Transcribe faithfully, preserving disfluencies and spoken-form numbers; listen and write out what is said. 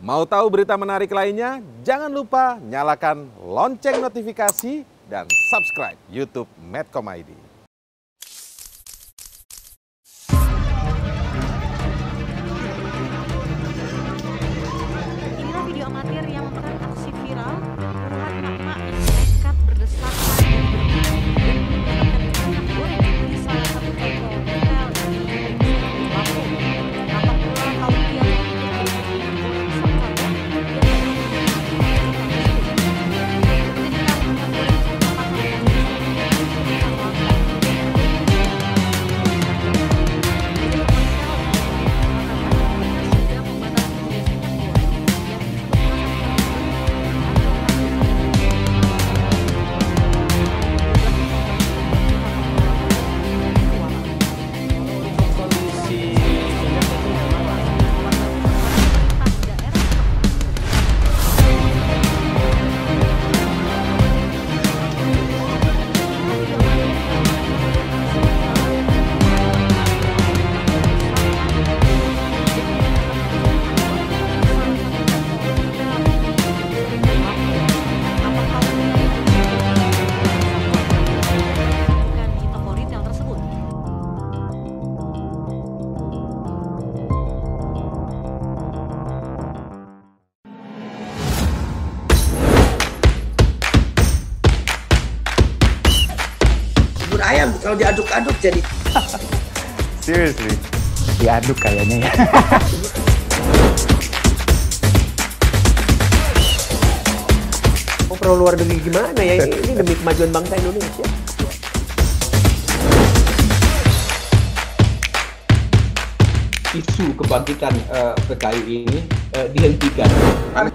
Mau tahu berita menarik lainnya? Jangan lupa nyalakan lonceng notifikasi dan subscribe YouTube Medcom I D. Ayam kalau diaduk-aduk jadi seriously diaduk kayaknya ya. Oh, perlu luar negeri gimana ya ini, ini demi kemajuan bangsa Indonesia. Isu kebangkitan uh, P K I ini uh, dihentikan. Amin.